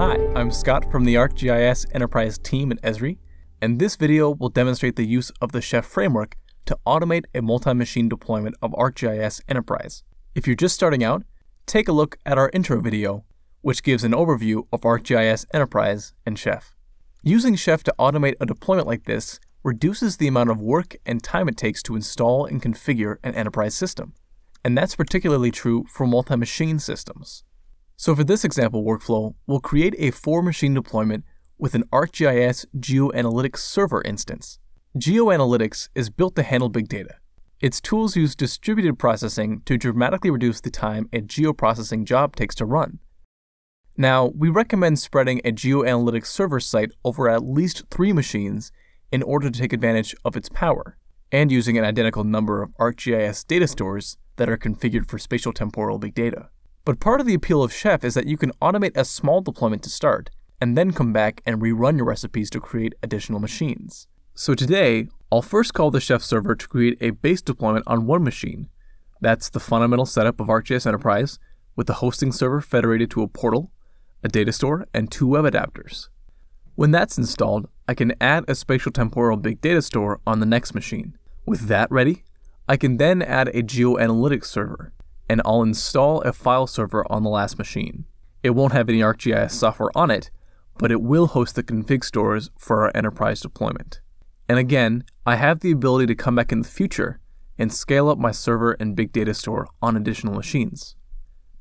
Hi, I'm Scott from the ArcGIS Enterprise team at Esri, and this video will demonstrate the use of the Chef framework to automate a multi-machine deployment of ArcGIS Enterprise. If you're just starting out, take a look at our intro video, which gives an overview of ArcGIS Enterprise and Chef. Using Chef to automate a deployment like this reduces the amount of work and time it takes to install and configure an enterprise system. And that's particularly true for multi-machine systems. So for this example workflow, we'll create a 4-machine deployment with an ArcGIS GeoAnalytics Server instance. GeoAnalytics is built to handle big data. Its tools use distributed processing to dramatically reduce the time a geoprocessing job takes to run. Now, we recommend spreading a GeoAnalytics server site over at least 3 machines in order to take advantage of its power, and using an identical number of ArcGIS data stores that are configured for spatial temporal big data. But part of the appeal of Chef is that you can automate a small deployment to start, and then come back and rerun your recipes to create additional machines. So today, I'll first call the Chef server to create a base deployment on 1 machine. That's the fundamental setup of ArcGIS Enterprise, with the hosting server federated to a portal, a data store, and 2 web adapters. When that's installed, I can add a spatial temporal big data store on the next machine. With that ready, I can then add a GeoAnalytics server, and I'll install a file server on the last machine. It won't have any ArcGIS software on it, but it will host the config stores for our enterprise deployment. And again, I have the ability to come back in the future and scale up my server and big data store on additional machines.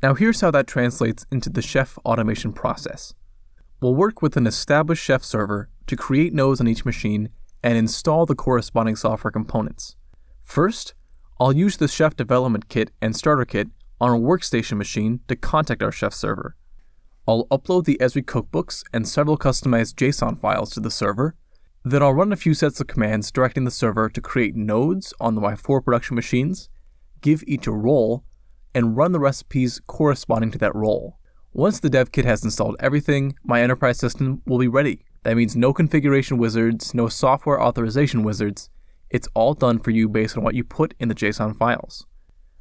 Now here's how that translates into the Chef automation process. We'll work with an established Chef server to create nodes on each machine and install the corresponding software components. First, I'll use the Chef Development Kit and Starter Kit on a workstation machine to contact our Chef server. I'll upload the Esri cookbooks and several customized JSON files to the server. Then I'll run a few sets of commands directing the server to create nodes on my 4 production machines, give each a role, and run the recipes corresponding to that role. Once the dev kit has installed everything, my enterprise system will be ready. That means no configuration wizards, no software authorization wizards. It's all done for you based on what you put in the JSON files.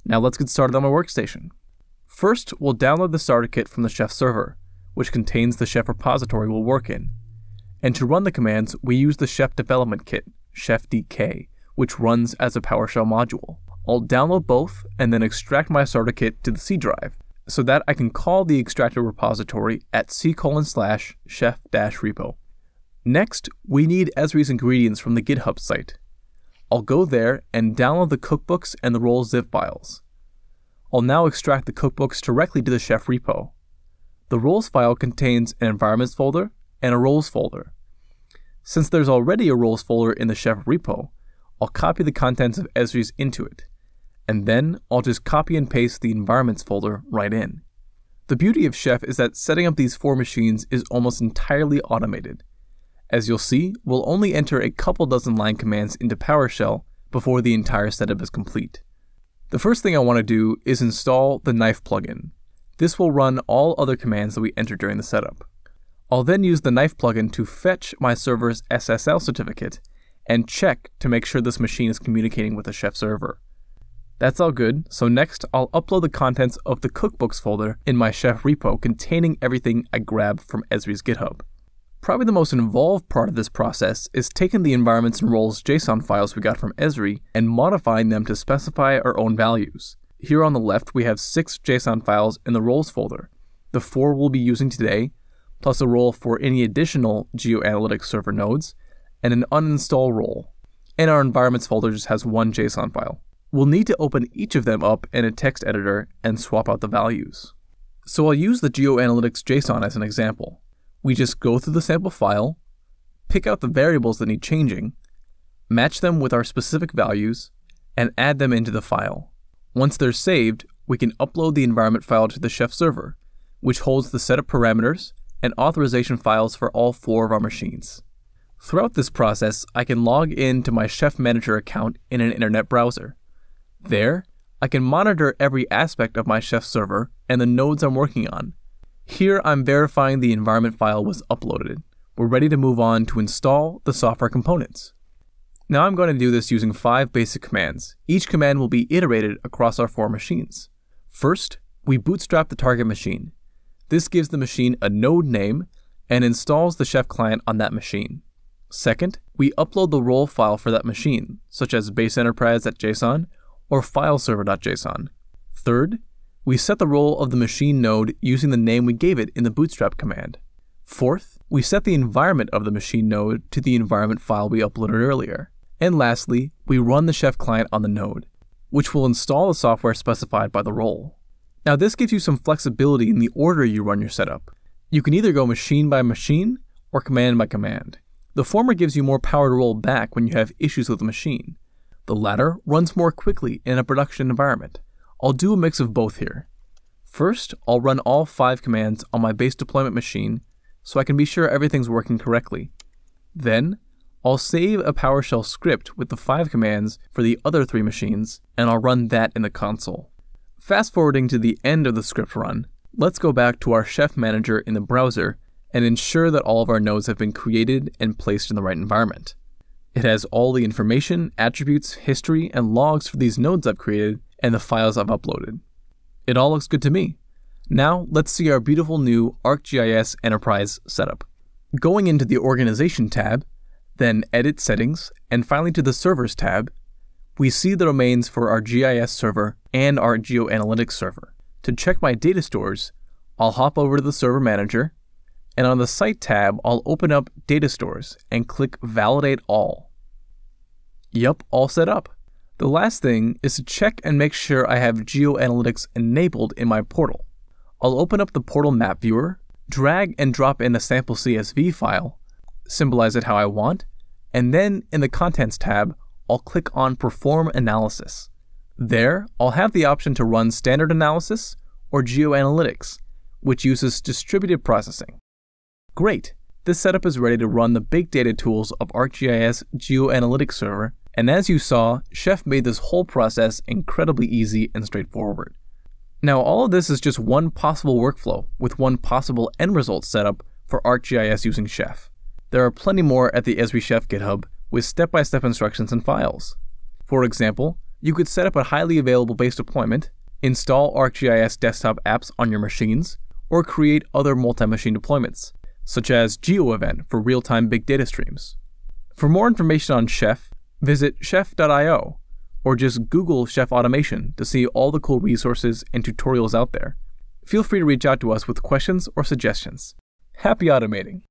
Now let's get started on my workstation. First, we'll download the starter kit from the Chef server, which contains the Chef repository we'll work in. And to run the commands, we use the Chef Development Kit, ChefDK, which runs as a PowerShell module. I'll download both and then extract my starter kit to the C drive so that I can call the extracted repository at c:/chef-repo. Next, we need Esri's ingredients from the GitHub site. I'll go there and download the cookbooks and the role zip files. I'll now extract the cookbooks directly to the Chef repo. The roles file contains an environments folder and a roles folder. Since there's already a roles folder in the Chef repo, I'll copy the contents of Esri's into it, and then I'll just copy and paste the environments folder right in. The beauty of Chef is that setting up these 4 machines is almost entirely automated. As you'll see, we'll only enter a couple dozen line commands into PowerShell before the entire setup is complete. The first thing I want to do is install the knife plugin. This will run all other commands that we enter during the setup. I'll then use the knife plugin to fetch my server's SSL certificate and check to make sure this machine is communicating with the Chef server. That's all good, so next I'll upload the contents of the cookbooks folder in my Chef repo containing everything I grabbed from Esri's GitHub. Probably the most involved part of this process is taking the environments and roles JSON files we got from Esri and modifying them to specify our own values. Here on the left we have 6 JSON files in the roles folder, the 4 we'll be using today, plus a role for any additional GeoAnalytics server nodes, and an uninstall role, and our environments folder just has 1 JSON file. We'll need to open each of them up in a text editor and swap out the values. So I'll use the GeoAnalytics JSON as an example. We just go through the sample file, pick out the variables that need changing, match them with our specific values, and add them into the file. Once they're saved, we can upload the environment file to the Chef server, which holds the setup parameters and authorization files for all 4 of our machines. Throughout this process, I can log in to my Chef Manager account in an internet browser. There, I can monitor every aspect of my Chef server and the nodes I'm working on. Here, I'm verifying the environment file was uploaded. We're ready to move on to install the software components. Now I'm going to do this using 5 basic commands. Each command will be iterated across our 4 machines. First, we bootstrap the target machine. This gives the machine a node name and installs the Chef client on that machine. Second, we upload the role file for that machine, such as baseenterprise.json or fileserver.json. Third, we set the role of the machine node using the name we gave it in the bootstrap command. Fourth, we set the environment of the machine node to the environment file we uploaded earlier. And lastly, we run the Chef client on the node, which will install the software specified by the role. Now this gives you some flexibility in the order you run your setup. You can either go machine by machine or command by command. The former gives you more power to roll back when you have issues with the machine. The latter runs more quickly in a production environment. I'll do a mix of both here. First, I'll run all 5 commands on my base deployment machine so I can be sure everything's working correctly. Then, I'll save a PowerShell script with the 5 commands for the other 3 machines, and I'll run that in the console. Fast forwarding to the end of the script run, let's go back to our Chef manager in the browser and ensure that all of our nodes have been created and placed in the right environment. It has all the information, attributes, history, and logs for these nodes I've created and the files I've uploaded. It all looks good to me. Now let's see our beautiful new ArcGIS Enterprise setup. Going into the Organization tab, then Edit Settings, and finally to the Servers tab, we see the domains for our GIS server and our GeoAnalytics server. To check my data stores, I'll hop over to the Server Manager, and on the Site tab, I'll open up Data Stores and click Validate All. Yep, all set up. The last thing is to check and make sure I have GeoAnalytics enabled in my portal. I'll open up the Portal Map Viewer, drag and drop in a sample CSV file, symbolize it how I want, and then in the Contents tab, I'll click on Perform Analysis. There, I'll have the option to run Standard Analysis or GeoAnalytics, which uses distributed processing. Great! This setup is ready to run the big data tools of ArcGIS GeoAnalytics Server, and as you saw, Chef made this whole process incredibly easy and straightforward. Now all of this is just one possible workflow with one possible end result setup for ArcGIS using Chef. There are plenty more at the Esri Chef GitHub, with step-by-step instructions and files. For example, you could set up a highly available base deployment, install ArcGIS desktop apps on your machines, or create other multi-machine deployments, such as GeoEvent for real-time big data streams. For more information on Chef, visit chef.io, or just Google Chef Automation to see all the cool resources and tutorials out there. Feel free to reach out to us with questions or suggestions. Happy automating!